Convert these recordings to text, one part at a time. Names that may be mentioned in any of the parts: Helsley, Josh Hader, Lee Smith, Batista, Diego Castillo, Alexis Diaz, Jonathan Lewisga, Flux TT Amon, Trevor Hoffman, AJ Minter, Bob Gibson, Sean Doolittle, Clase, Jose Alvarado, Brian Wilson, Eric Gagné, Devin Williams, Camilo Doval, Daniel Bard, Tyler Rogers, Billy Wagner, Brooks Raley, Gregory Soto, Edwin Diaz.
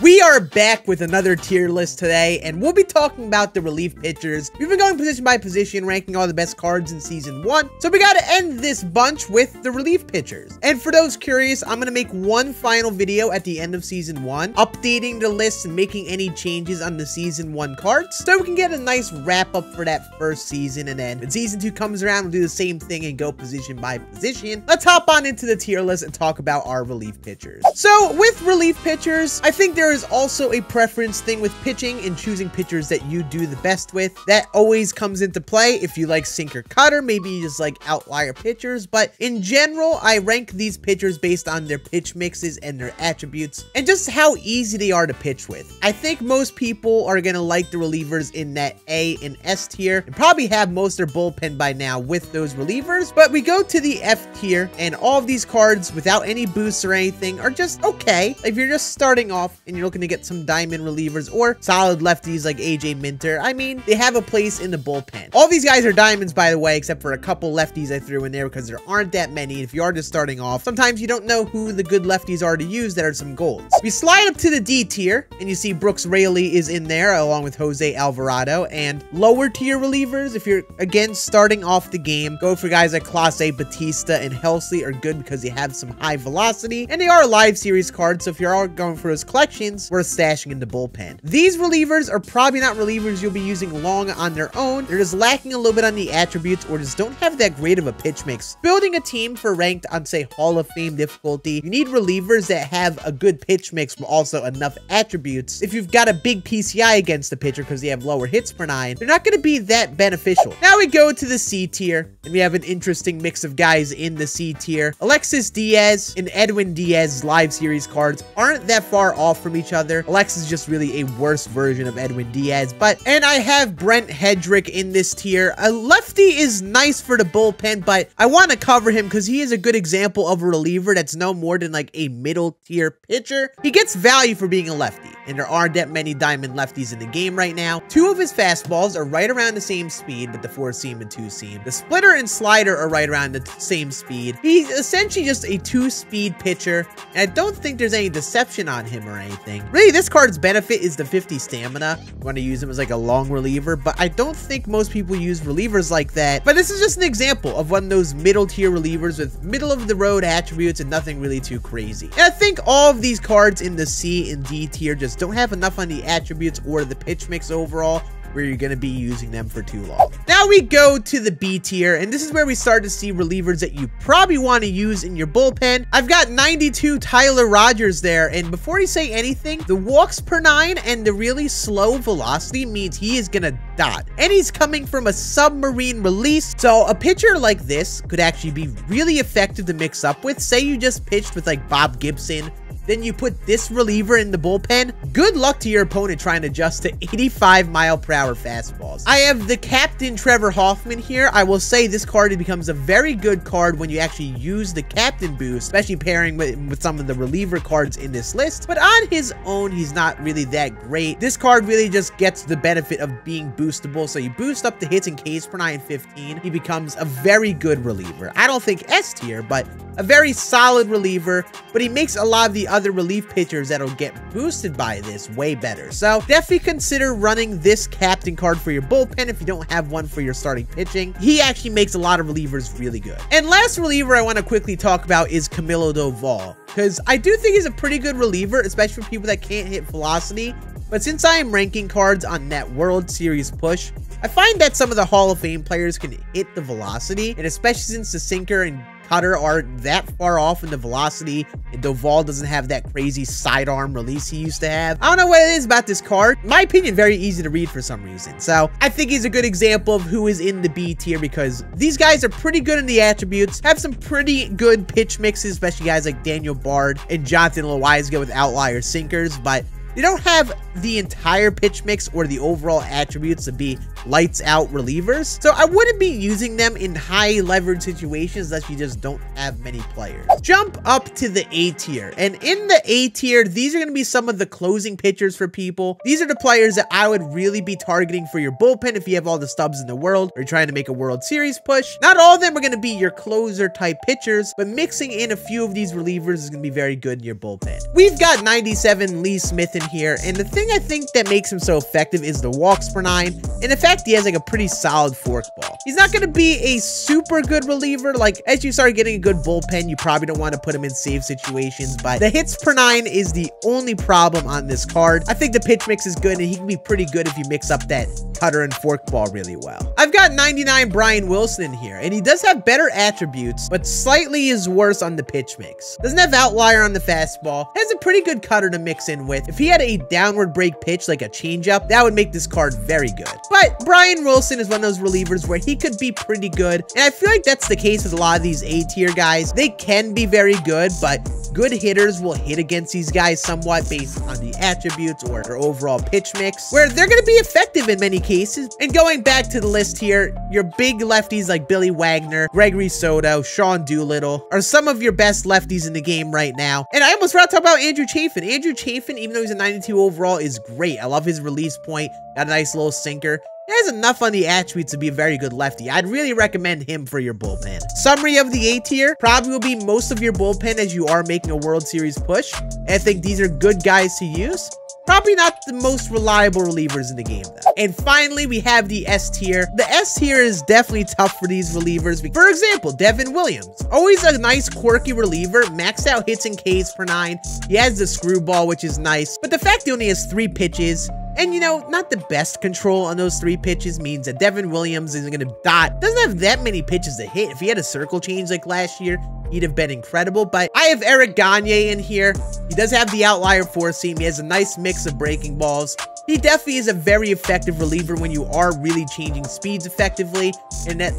We are back with another tier list today, and we'll be talking about the relief pitchers. We've been going position by position, ranking all the best cards in Season 1, so we gotta end this bunch with the relief pitchers. And for those curious, I'm gonna make one final video at the end of Season 1, updating the list and making any changes on the Season 1 cards, so we can get a nice wrap-up for that first season, and then when Season 2 comes around, we'll do the same thing and go position by position. Let's hop on into the tier list and talk about our relief pitchers. So, with relief pitchers, I think there is also a preference thing with pitching and choosing pitchers that you do the best with. That always comes into play if you like sinker cutter, maybe you just like outlier pitchers, but in general, I rank these pitchers based on their pitch mixes and their attributes and just how easy they are to pitch with. I think most people are gonna like the relievers in that A and S tier and probably have most of their bullpen by now with those relievers, but we go to the F tier and all of these cards without any boosts or anything are just okay. If you're just starting off and you're looking to get some diamond relievers or solid lefties like AJ Minter, I mean, they have a place in the bullpen. All these guys are diamonds, by the way, except for a couple lefties I threw in there because there aren't that many. If you are just starting off, sometimes you don't know who the good lefties are to use that are some golds. We slide up to the D tier, and you see Brooks Raley is in there along with Jose Alvarado. And lower tier relievers, if you're, again, starting off the game, go for guys like Clase, Batista, and Helsley are good because they have some high velocity, and they are live series cards, so if you are going for those collections, worth stashing in the bullpen. These relievers are probably not relievers you'll be using long on their own. They're just lacking a little bit on the attributes or just don't have that great of a pitch mix. Building a team for ranked on, say, Hall of Fame difficulty, you need relievers that have a good pitch mix but also enough attributes. If you've got a big PCI against the pitcher because they have lower hits per nine, they're not going to be that beneficial. Now we go to the C tier, and we have an interesting mix of guys in the C tier. Alexis Diaz and Edwin Diaz live series cards aren't that far off from each other. Alexis is just really a worse version of Edwin Diaz, and I have Brent Hedrick in this tier. A lefty is nice for the bullpen, but I want to cover him because he is a good example of a reliever that's no more than like a middle tier pitcher. He gets value for being a lefty, and there aren't that many diamond lefties in the game right now. Two of his fastballs are right around the same speed with the four seam and two seam. The splitter and slider are right around the same speed. He's essentially just a two-speed pitcher, and I don't think there's any deception on him or anything. Really, this card's benefit is the 50 stamina. You want to use him as like a long reliever, but I don't think most people use relievers like that. But this is just an example of one of those middle tier relievers with middle of the road attributes and nothing really too crazy. And I think all of these cards in the C and D tier just don't have enough on the attributes or the pitch mix overall where you're going to be using them for too long. Now we go to the B tier, and this is where we start to see relievers that you probably want to use in your bullpen. I've got 92 Tyler Rogers there, and before you say anything, the walks per nine and the really slow velocity means he is going to dot, and he's coming from a submarine release, so a pitcher like this could actually be really effective to mix up with. Say you just pitched with like Bob Gibson, then you put this reliever in the bullpen, good luck to your opponent trying to adjust to 85-mile-per-hour fastballs. I have the captain Trevor Hoffman here. I will say this card becomes a very good card when you actually use the captain boost, especially pairing with some of the reliever cards in this list, but on his own, he's not really that great. This card really just gets the benefit of being boostable, so you boost up the hits in Ks per 915. He becomes a very good reliever. I don't think S tier, but a very solid reliever, but he makes a lot of the other relief pitchers that'll get boosted by this way better. So definitely consider running this captain card for your bullpen if you don't have one for your starting pitching. He actually makes a lot of relievers really good. And last reliever I want to quickly talk about is Camilo Doval, because I do think he's a pretty good reliever, especially for people that can't hit velocity. But since I am ranking cards on that World Series push, I find that some of the Hall of Fame players can hit the velocity, and especially since the sinker and cutter aren't that far off in the velocity, and Doval doesn't have that crazy sidearm release he used to have. I don't know what it is about this card. In my opinion, very easy to read for some reason. So I think he's a good example of who is in the B tier because these guys are pretty good in the attributes, have some pretty good pitch mixes, especially guys like Daniel Bard and Jonathan Lewisga with outlier sinkers, but they don't have the entire pitch mix or the overall attributes to be lights out relievers. So I wouldn't be using them in high leverage situations unless you just don't have many players. Jump up to the A tier. And in the A tier, these are going to be some of the closing pitchers for people. These are the players that I would really be targeting for your bullpen if you have all the stubs in the world or you're trying to make a World Series push. Not all of them are going to be your closer type pitchers, but mixing in a few of these relievers is going to be very good in your bullpen. We've got 97 Lee Smith in here, and the thing I think that makes him so effective is the walks per nine, and the fact he has like a pretty solid forkball. He's not going to be a super good reliever. Like, as you start getting a good bullpen, you probably don't want to put him in save situations, but the hits per nine is the only problem on this card. I think the pitch mix is good, and he can be pretty good if you mix up that cutter and forkball really well. I've got 99 Brian Wilson in here, and he does have better attributes, but slightly is worse on the pitch mix. Doesn't have outlier on the fastball, has a pretty good cutter to mix in with. If he had a downward break pitch like a changeup, that would make this card very good. But Brian Wilson is one of those relievers where he could be pretty good, and I feel like that's the case with a lot of these A-tier guys. They can be very good, but good hitters will hit against these guys somewhat based on the attributes or their overall pitch mix, where they're going to be effective in many cases. And going back to the list here, your big lefties like Billy Wagner, Gregory Soto, Sean Doolittle are some of your best lefties in the game right now. And I almost forgot to talk about Andrew Chafin. Andrew Chafin, even though he's a 92 overall, is great. I love his release point. Got a nice little sinker. He has enough on the attributes to be a very good lefty. I'd really recommend him for your bullpen. Summary of the A tier probably will be most of your bullpen as you are making a World Series push. I think these are good guys to use. Probably not the most reliable relievers in the game, though. And finally, we have the S tier. The S tier is definitely tough for these relievers. For example, Devin Williams. Always a nice, quirky reliever. Maxed out hits and Ks per nine. He has the screwball, which is nice. But the fact he only has 3 pitches, and, you know, not the best control on those 3 pitches, means that Devin Williams isn't going to dot. Doesn't have that many pitches to hit. If he had a circle change like last year, he'd have been incredible. But I have Eric Gagné in here. He does have the outlier four seam. He has a nice mix of breaking balls. He definitely is a very effective reliever when you are really changing speeds effectively, and that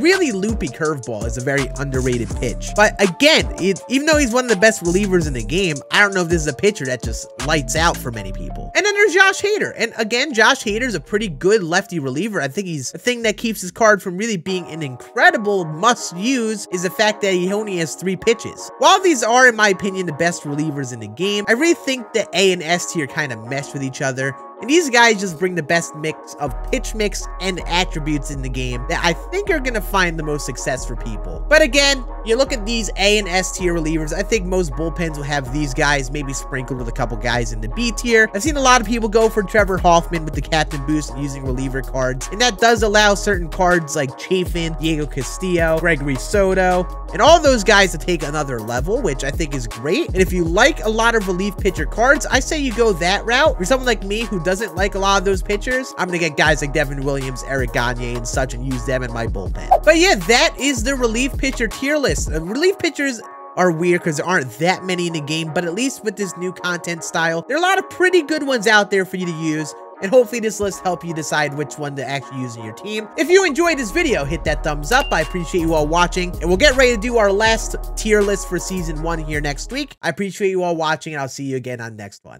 really loopy curveball is a very underrated pitch. But again, even though he's one of the best relievers in the game, I don't know if this is a pitcher that just lights out for many people. And then there's Josh Hader. And again, Josh Hader is a pretty good lefty reliever. I think he's the thing that keeps his card from really being an incredible must-use is the fact that he only has 3 pitches. While these are, in my opinion, the best relievers in the game, I really think the A and S tier kind of mesh with each other. And these guys just bring the best mix of pitch mix and attributes in the game that I think are going to find the most success for people. But again, you look at these A and S tier relievers, I think most bullpens will have these guys maybe sprinkled with a couple guys in the B tier. I've seen a lot of people go for Trevor Hoffman with the captain boost using reliever cards, and that does allow certain cards like Chafin, Diego Castillo, Gregory Soto, and all those guys to take another level, which I think is great. And if you like a lot of relief pitcher cards, I say you go that route. For someone like me who doesn't like a lot of those pitchers, I'm gonna get guys like Devin Williams, Eric Gagné, and such, and use them in my bullpen. But yeah, that is the relief pitcher tier list. Relief pitchers are weird because there aren't that many in the game, but at least with this new content style, there are a lot of pretty good ones out there for you to use. And hopefully this list helps you decide which one to actually use in your team. If you enjoyed this video, hit that thumbs up. I appreciate you all watching. And we'll get ready to do our last tier list for season 1 here next week. I appreciate you all watching, and I'll see you again on next one.